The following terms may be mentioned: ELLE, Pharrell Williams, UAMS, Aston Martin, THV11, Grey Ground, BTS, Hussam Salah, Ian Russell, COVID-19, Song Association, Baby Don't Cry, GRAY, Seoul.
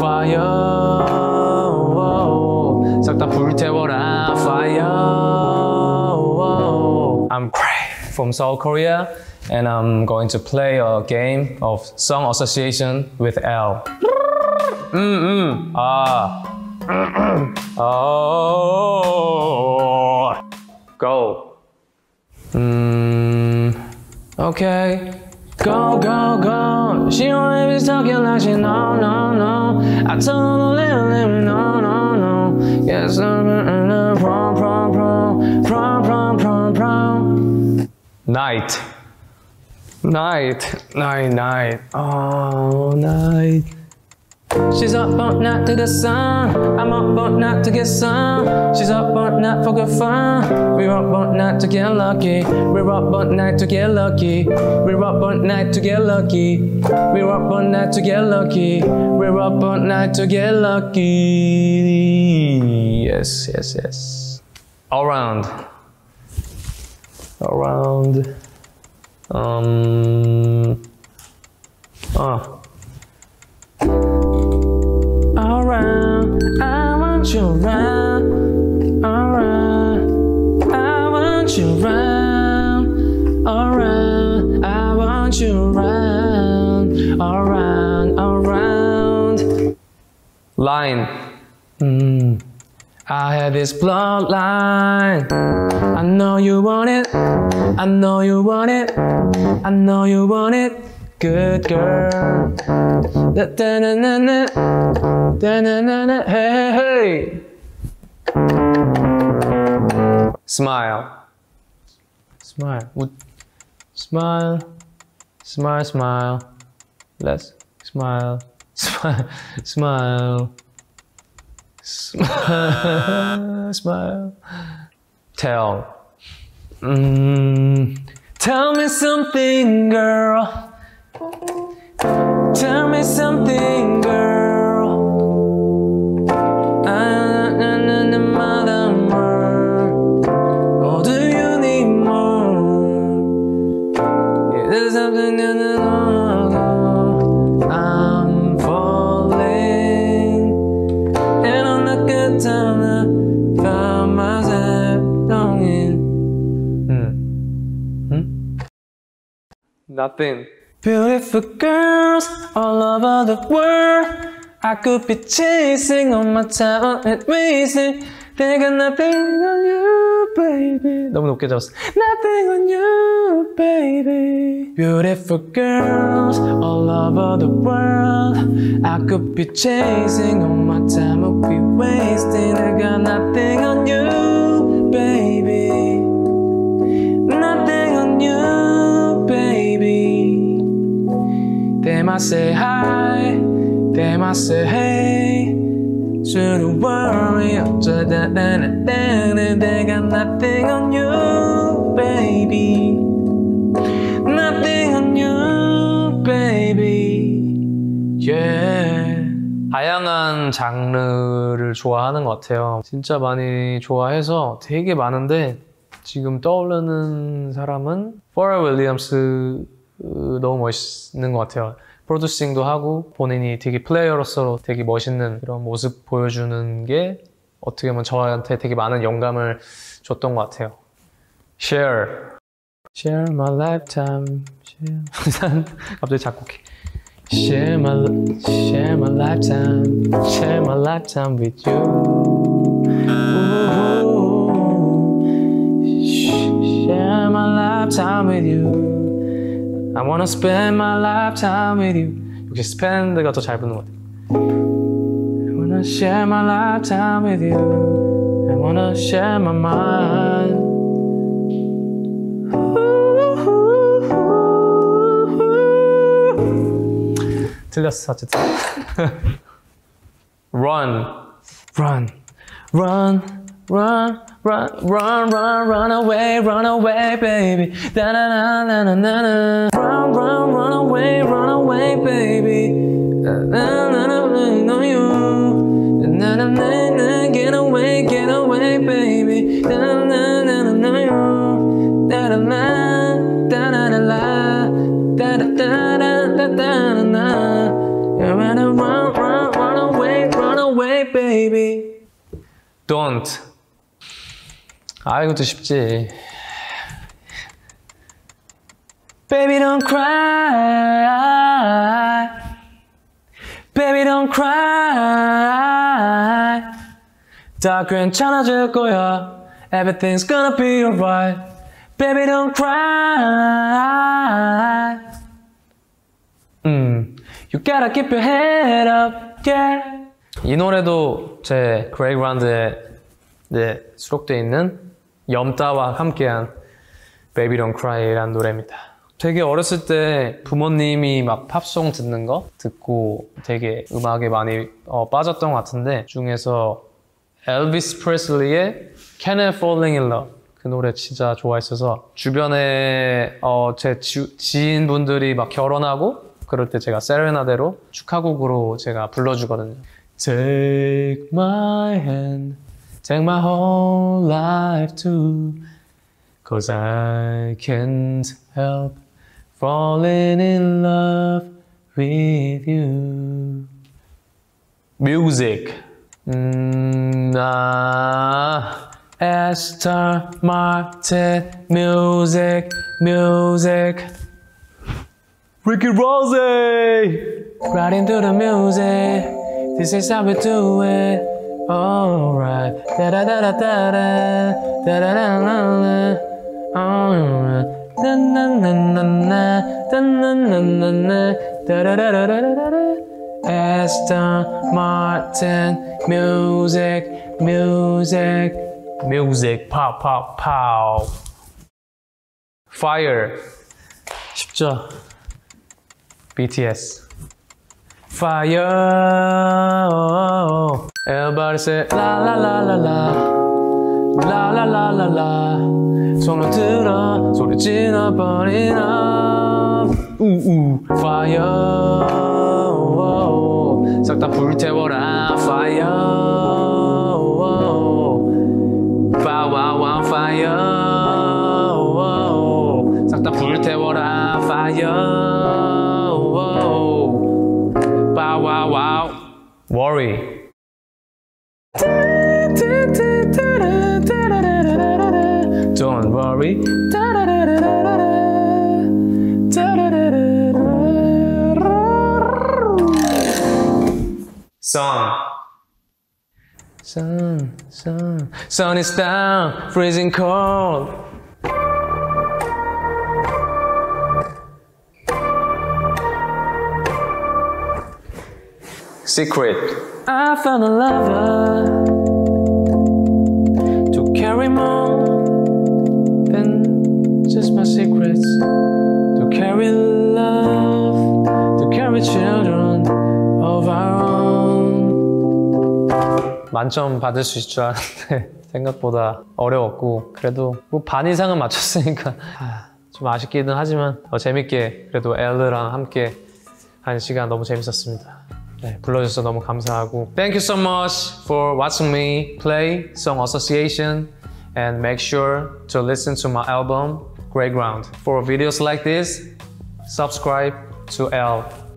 fire 싹 다 불태워라 fire. I'm Grey from Seoul, Korea, and I'm going to play a game of Song Association with ELLE. Go. Okay. Go, go, go. She always talking like she no, no, no. I told her no, no, no. Yes, prom, prom, prom, prom, prom, prom, prom. Night. Night, night, night. Oh, night. She's up all night to the sun. I'm up all night to get some. She's up all night for good fun. We're up all night to get lucky. We're up all night to get lucky. We're up all night to get lucky. We're up all night to get lucky. We're up all night to get lucky. Yes, yes, yes. Around. Around. Around, I want you around, around, I want you around, around, I want you around, around, around. Line. I have this bloodline. I know you want it, I know you want it, I know you want it. Good girl. Da da na na na. Da na na na. Hey, hey. Smile. Smile. Smile. Smile. Smile. Let's smile. Smile. Smile. Smile. Smile. Tell. Tell me something, girl. Tell me something, girl. Oh, do you need more? Yeah, there's something in the world. I'm falling, and on a good time I found myself longing. Nothing. Beautiful girls all over the world. I could be chasing all my time and wasting. They got nothing on you, baby. 너무 높게 잡았어. Nothing on you, baby. Beautiful girls all over the world. I could be chasing all my time and be wasting. They got nothing on you, baby. Nothing on you, baby. They might say hi, they might say hey. Shouldn't worry, they got nothing on you, baby. Nothing on you, baby. Yeah. 다양한 장르를 좋아하는 것 같아요. 진짜 많이 좋아해서 되게 많은데 지금 떠오르는 사람은 Pharrell Williams. 너무 멋있는 것 같아요. 프로듀싱도 하고 본인이 되게 플레이어로서 되게 멋있는 그런 모습 보여주는 게 어떻게 보면 저한테 되게 많은 영감을 줬던 것 같아요. Share. Share my lifetime. Share. 갑자기 작곡해. Share my lifetime. Share my lifetime with you. Ooh. Share my lifetime with you. I wanna spend my lifetime with you. 역시 spend가 더 잘 붙는 것 같아요. I wanna share my lifetime with you. I wanna share my mind. 틀렸어, 어쨌든. Run, run, run, run. Run, run, run, run away, baby. Da na na na na na. Run, run, run away, baby. Na na na na you. Na na na get away, baby. Da na na na you. Da na da na la. Da da da da da na. Run, run, run away. cry baby don't. 아 이것도 쉽지. Baby don't cry Baby don't cry 다 괜찮아질 거야 Everything's gonna be alright Baby don't cry You gotta keep your head up yeah. 이 노래도 제 Grey Ground에 네, 수록되어 있는 염따와 함께한 Baby Don't Cry라는 노래입니다. 되게 어렸을 때 부모님이 막 팝송 듣는 거 듣고 되게 음악에 많이 빠졌던 것 같은데 중에서 엘비스 프레슬리의 Can I Falling in Love 그 노래 진짜 좋아했어서 주변에 제 지인분들이 막 결혼하고 그럴 때 제가 세레나데로 축하곡으로 제가 불러주거든요. Take my hand Take my whole life too Cause I can't help falling in love with you Music Aston Martin Music Music Ricky Rose Right into the music This is how we do it Alright Da-da-da-da-da-da Da-da-da-da-da Alright Da-na-na-na-na Da-na-na-na-na Da-da-da-da-da-da Aston Martin Music Music Music Pow Pow Pow Fire 쉽죠? BTS Fire Everybody say La la la la la La la la la la 손을 들어 소리 지나버린 up 우우 Fire 싹 다 불태워라 Fire Bow wow wow Fire 싹 다 불태워라 Fire 와우 와우 Worry Don't worry Sun is down freezing cold Secret I found a lover To carry more than just my secrets To carry love To carry children of our own 만점 받을 수 있을 줄 알았는데 생각보다 어려웠고 그래도 뭐 반 이상은 맞췄으니까 좀 아쉽기는 하지만 재밌게 그래도 엘르랑 함께 한 시간 너무 재밌었습니다. 네, 불러주셔서 너무 감사하고 Thank you so much for watching me play Song Association and make sure to listen to my album Grey Ground. For videos like this, subscribe to ELLE.